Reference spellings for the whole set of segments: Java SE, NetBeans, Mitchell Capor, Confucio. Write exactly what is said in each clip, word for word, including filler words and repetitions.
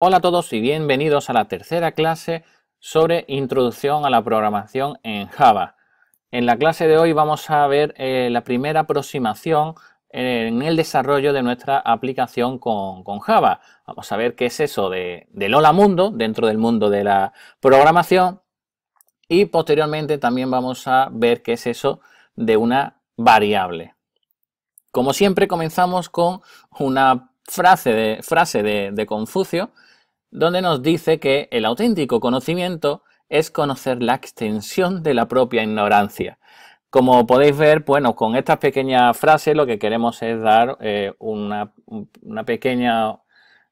Hola a todos y bienvenidos a la tercera clase sobre introducción a la programación en Java. En la clase de hoy vamos a ver eh, la primera aproximación en el desarrollo de nuestra aplicación con, con Java. Vamos a ver qué es eso de, del hola mundo dentro del mundo de la programación y posteriormente también vamos a ver qué es eso de una variable. Como siempre comenzamos con una frase de, frase de, de Confucio, donde nos dice que el auténtico conocimiento es conocer la extensión de la propia ignorancia. Como podéis ver, bueno, con estas pequeñas frases lo que queremos es dar eh, una, una pequeña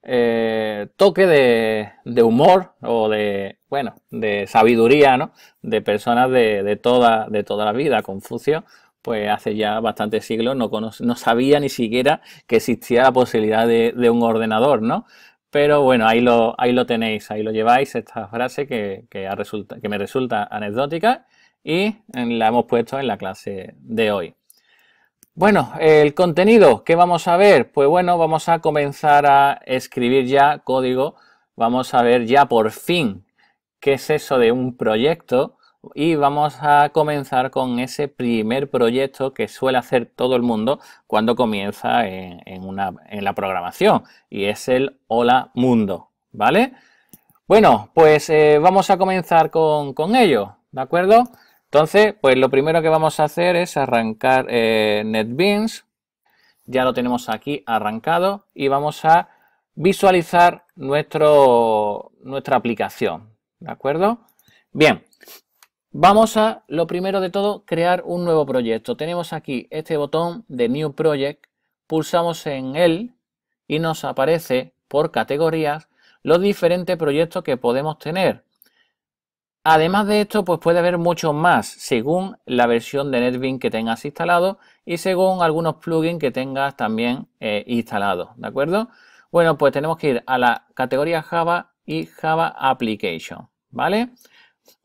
eh, toque de, de humor o de, bueno, de sabiduría, ¿no? De personas de, de, toda, de toda la vida. Confucio, pues hace ya bastantes siglos no, no sabía ni siquiera que existía la posibilidad de, de un ordenador, ¿no? Pero bueno, ahí lo, ahí lo tenéis, ahí lo lleváis, esta frase que, que, resulta, que me resulta anecdótica y la hemos puesto en la clase de hoy. Bueno, el contenido, ¿qué vamos a ver? Pues bueno, vamos a comenzar a escribir ya código, vamos a ver ya por fin qué es eso de un proyecto y vamos a comenzar con ese primer proyecto que suele hacer todo el mundo cuando comienza en, en, una, en la programación, y es el hola mundo, ¿vale? Bueno, pues eh, vamos a comenzar con, con ello, ¿de acuerdo? Entonces, pues lo primero que vamos a hacer es arrancar eh, NetBeans. Ya lo tenemos aquí arrancado y vamos a visualizar nuestro, nuestra aplicación, ¿de acuerdo? Bien. Vamos a, lo primero de todo, crear un nuevo proyecto. Tenemos aquí este botón de New Project, pulsamos en él y nos aparece por categorías los diferentes proyectos que podemos tener. Además de esto, pues puede haber muchos más según la versión de NetBeans que tengas instalado y según algunos plugins que tengas también eh, instalados, ¿de acuerdo? Bueno, pues tenemos que ir a la categoría Java y Java Application, ¿vale?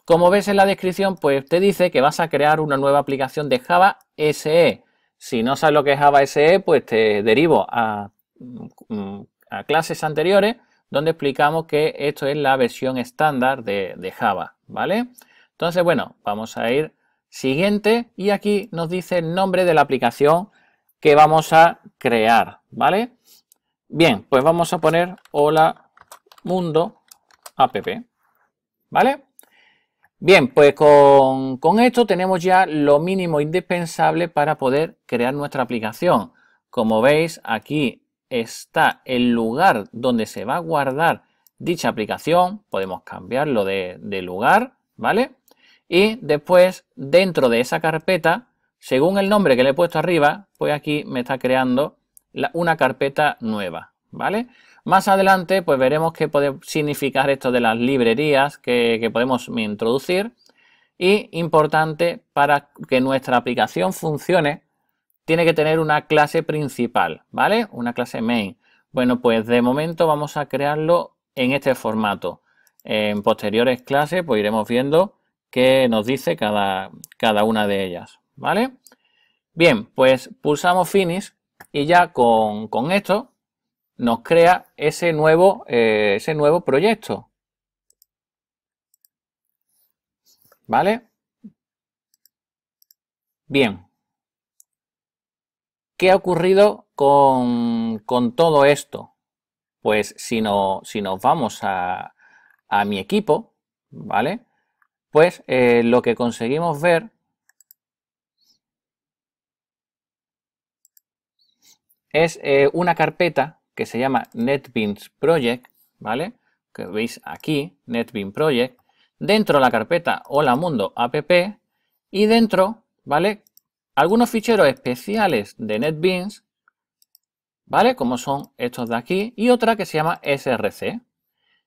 Como ves en la descripción, pues te dice que vas a crear una nueva aplicación de Java S E. Si no sabes lo que es Java S E, pues te derivo a, a clases anteriores donde explicamos que esto es la versión estándar de, de Java, ¿vale? Entonces, bueno, vamos a ir siguiente y aquí nos dice el nombre de la aplicación que vamos a crear, ¿vale? Bien, pues vamos a poner Hola Mundo App, ¿vale? Bien, pues con, con esto tenemos ya lo mínimo indispensable para poder crear nuestra aplicación. Como veis, aquí está el lugar donde se va a guardar dicha aplicación. Podemos cambiarlo de, de lugar, ¿vale? Y después, dentro de esa carpeta, según el nombre que le he puesto arriba, pues aquí me está creando la, una carpeta nueva, ¿vale? Más adelante pues veremos qué puede significar esto de las librerías que, que podemos introducir, y importante, para que nuestra aplicación funcione tiene que tener una clase principal, ¿vale? Una clase main. Bueno, pues de momento vamos a crearlo en este formato. En posteriores clases pues iremos viendo qué nos dice cada, cada una de ellas, ¿vale? Bien, pues pulsamos Finish y ya con, con esto nos crea ese nuevo, eh, ese nuevo proyecto, ¿vale? Bien. ¿Qué ha ocurrido con, con todo esto? Pues si, no, si nos vamos a, a mi equipo, ¿vale? Pues eh, lo que conseguimos ver es eh, una carpeta que se llama NetBeans Project, ¿vale? Que veis aquí, NetBeans Project, dentro de la carpeta Hola Mundo App, y dentro, ¿vale?, algunos ficheros especiales de NetBeans, ¿vale?, como son estos de aquí, y otra que se llama src.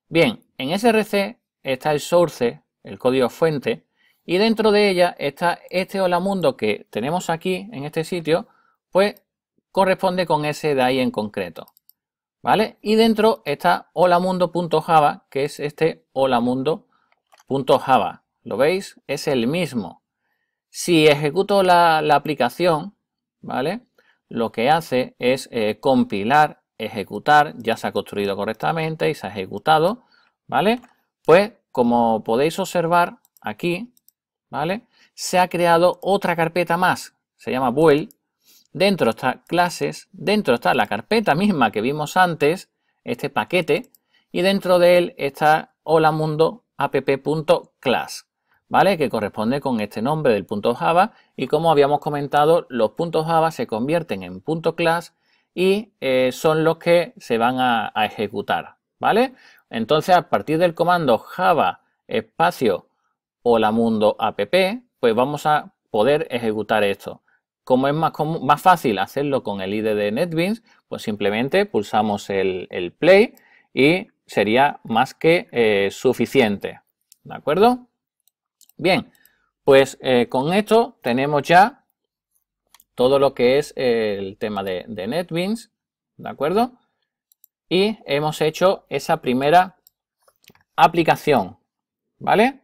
Bien, en src está el source, el código fuente, y dentro de ella está este Hola Mundo que tenemos aquí, en este sitio, pues corresponde con ese de ahí en concreto, ¿vale? Y dentro está holamundo.java, que es este holamundo.java. ¿Lo veis? Es el mismo. Si ejecuto la, la aplicación, ¿vale?, lo que hace es eh, compilar ejecutar, ya se ha construido correctamente y se ha ejecutado, ¿vale? Pues como podéis observar aquí, ¿vale? Se ha creado otra carpeta más, se llama Bool. Dentro está clases, dentro está la carpeta misma que vimos antes, este paquete, y dentro de él está hola mundo app punto class, ¿vale? Que corresponde con este nombre del punto Java, y como habíamos comentado, los puntos Java se convierten en punto class y eh, son los que se van a, a ejecutar, ¿vale? Entonces, a partir del comando Java espacio hola mundo app, pues vamos a poder ejecutar esto. Como es más, común, más fácil hacerlo con el I D E de NetBeans, pues simplemente pulsamos el, el play y sería más que eh, suficiente, ¿de acuerdo? Bien, pues eh, con esto tenemos ya todo lo que es eh, el tema de, de NetBeans, ¿de acuerdo? Y hemos hecho esa primera aplicación, ¿vale?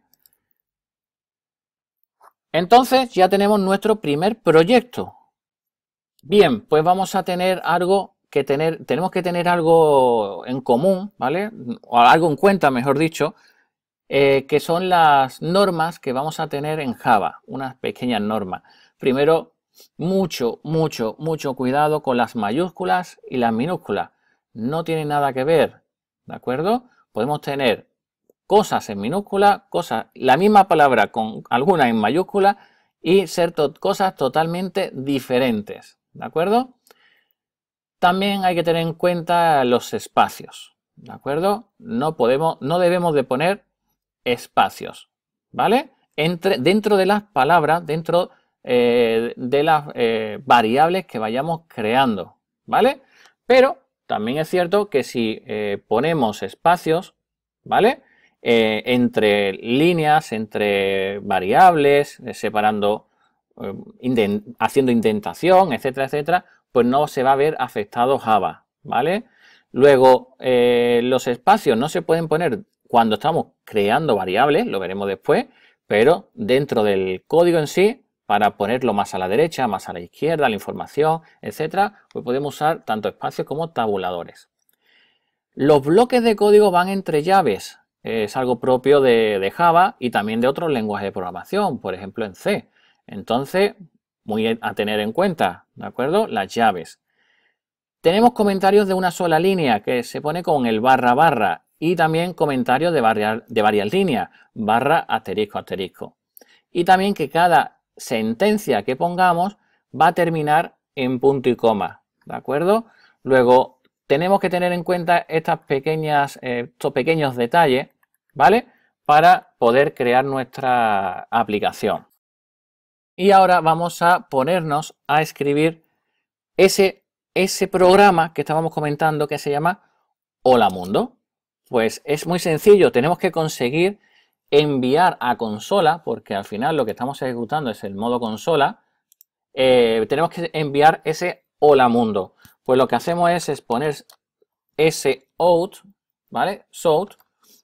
Entonces ya tenemos nuestro primer proyecto. Bien, pues vamos a tener algo que tener, tenemos que tener algo en común, ¿vale? O algo en cuenta, mejor dicho, eh, que son las normas que vamos a tener en Java, unas pequeñas normas. Primero, mucho, mucho, mucho cuidado con las mayúsculas y las minúsculas. No tienen nada que ver, ¿de acuerdo? Podemos tener cosas en minúscula, cosas, la misma palabra con algunas en mayúscula y ser to- cosas totalmente diferentes, ¿de acuerdo? También hay que tener en cuenta los espacios, ¿de acuerdo? No podemos, no debemos de poner espacios, ¿vale? Entre, dentro de las palabras, dentro eh, de las eh, variables que vayamos creando, ¿vale? Pero también es cierto que si eh, ponemos espacios, ¿vale? Eh, entre líneas, entre variables, eh, separando, eh, indent- haciendo indentación, etcétera, etcétera, pues no se va a ver afectado Java, ¿vale? Luego, eh, los espacios no se pueden poner cuando estamos creando variables, lo veremos después, pero dentro del código en sí, para ponerlo más a la derecha, más a la izquierda, la información, etcétera, pues podemos usar tanto espacios como tabuladores. Los bloques de código van entre llaves. Es algo propio de, de Java y también de otros lenguajes de programación, por ejemplo en C. Entonces, muy a tener en cuenta, ¿de acuerdo? Las llaves. Tenemos comentarios de una sola línea que se pone con el barra barra y también comentarios de, varia, de varias líneas, barra asterisco asterisco. Y también que cada sentencia que pongamos va a terminar en punto y coma, ¿de acuerdo? Luego tenemos que tener en cuenta estas pequeñas, eh, estos pequeños detalles, ¿vale? Para poder crear nuestra aplicación. Y ahora vamos a ponernos a escribir ese, ese programa que estábamos comentando que se llama Hola Mundo. Pues es muy sencillo, tenemos que conseguir enviar a consola, porque al final lo que estamos ejecutando es el modo consola, eh, tenemos que enviar ese Hola Mundo. Pues lo que hacemos es, es poner sout, ¿vale? Sout,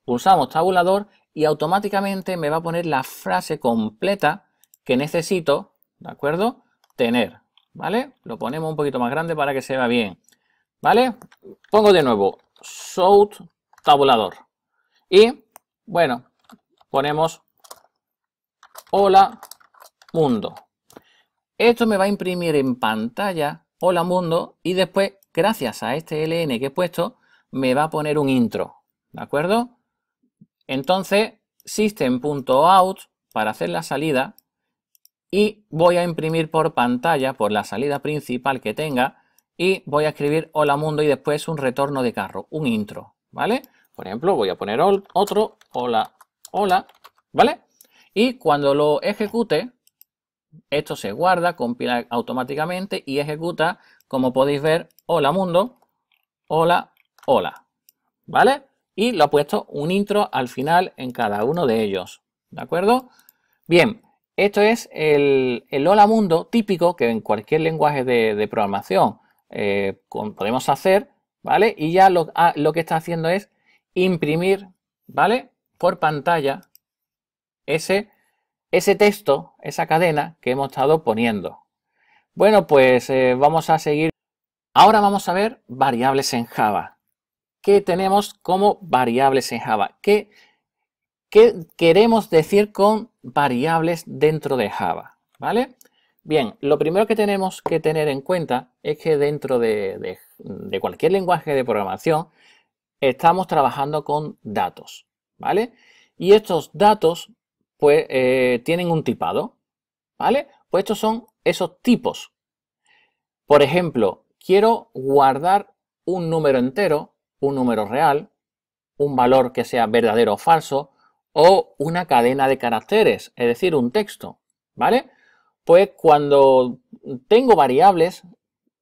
pulsamos tabulador y automáticamente me va a poner la frase completa que necesito, ¿de acuerdo? Tener, ¿vale? Lo ponemos un poquito más grande para que se vea bien, ¿vale? Pongo de nuevo sout tabulador y, bueno, ponemos hola mundo. Esto me va a imprimir en pantalla Hola Mundo y después, gracias a este L N que he puesto, me va a poner un intro, ¿de acuerdo? Entonces, system punto out para hacer la salida y voy a imprimir por pantalla, por la salida principal que tenga y voy a escribir Hola Mundo y después un retorno de carro, un intro, ¿vale? Por ejemplo, voy a poner otro, hola, hola, ¿vale? Y cuando lo ejecute, esto se guarda, compila automáticamente y ejecuta, como podéis ver, hola mundo, hola, hola, ¿vale? Y lo he puesto un intro al final en cada uno de ellos, ¿de acuerdo? Bien, esto es el, el hola mundo típico que en cualquier lenguaje de, de programación eh, con, podemos hacer, ¿vale? Y ya lo, a, lo que está haciendo es imprimir, ¿vale? Por pantalla ese... ese texto, esa cadena que hemos estado poniendo. Bueno, pues eh, vamos a seguir Ahora vamos a ver variables en Java. ¿Qué tenemos como variables en Java? ¿Qué, qué queremos decir con variables dentro de Java? ¿Vale? Bien, lo primero que tenemos que tener en cuenta es que dentro de, de, de cualquier lenguaje de programación estamos trabajando con datos, ¿vale? Y estos datos, pues, eh, tienen un tipado, ¿vale? Pues estos son esos tipos. Por ejemplo, quiero guardar un número entero, un número real, un valor que sea verdadero o falso, o una cadena de caracteres, es decir, un texto, ¿vale? Pues cuando tengo variables,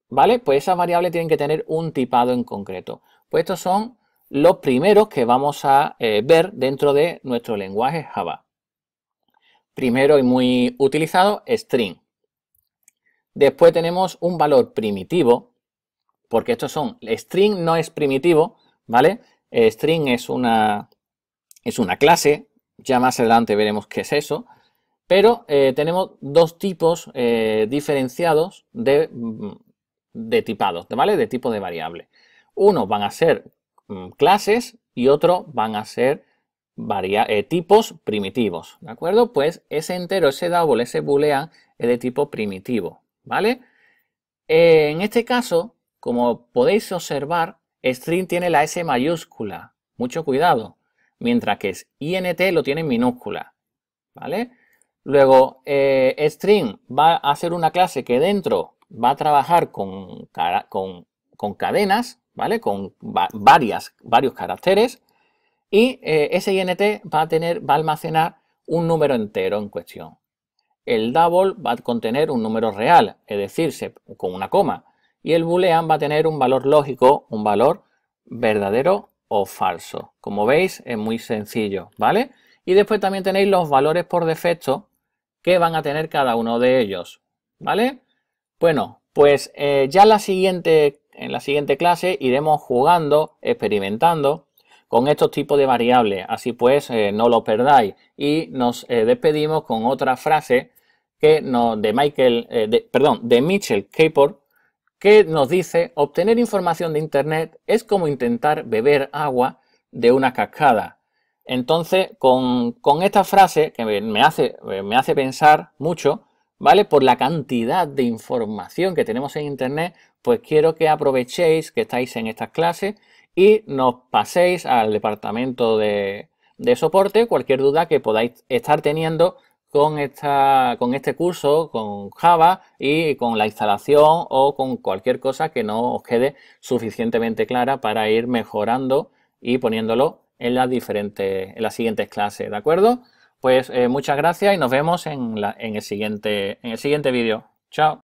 ¿vale? Pues esas variables tienen que tener un tipado en concreto. Pues estos son los primeros que vamos a eh, ver dentro de nuestro lenguaje Java. Primero y muy utilizado, string. Después tenemos un valor primitivo, porque estos son, string no es primitivo, ¿vale? String es una, es una clase, ya más adelante veremos qué es eso, pero eh, tenemos dos tipos eh, diferenciados de, de tipados, ¿vale? De tipo de variable. Unos van a ser mm, clases y otros van a ser eh, tipos primitivos, ¿de acuerdo? Pues ese entero, ese double, ese boolean es de tipo primitivo. ¿Vale? Eh, en este caso, como podéis observar, string tiene la S mayúscula. Mucho cuidado. Mientras que es int lo tiene en minúscula. ¿Vale? Luego, eh, string va a ser una clase que dentro va a trabajar con, con, con cadenas, ¿vale? Con va, varias, varios caracteres. Y eh, ese int va a tener, va a almacenar un número entero en cuestión. El double va a contener un número real, es decir, con una coma. Y el boolean va a tener un valor lógico, un valor verdadero o falso. Como veis, es muy sencillo, ¿vale? Y después también tenéis los valores por defecto que van a tener cada uno de ellos, ¿vale? Bueno, pues eh, ya en la siguiente, en la siguiente clase iremos jugando, experimentando con estos tipos de variables. Así pues, eh, no lo perdáis. Y nos eh, despedimos con otra frase que nos, de Michael, eh, de, perdón, de Mitchell Capor, que nos dice: obtener información de internet es como intentar beber agua de una cascada. Entonces, con, con esta frase, que me hace, me hace pensar mucho, ¿vale? Por la cantidad de información que tenemos en internet, pues quiero que aprovechéis que estáis en estas clases y nos paséis al departamento de, de soporte cualquier duda que podáis estar teniendo con, esta, con este curso, con Java y con la instalación o con cualquier cosa que no os quede suficientemente clara para ir mejorando y poniéndolo en las diferentes, en las siguientes clases, ¿de acuerdo? Pues eh, muchas gracias y nos vemos en, la, en el siguiente, en el siguiente vídeo. Chao.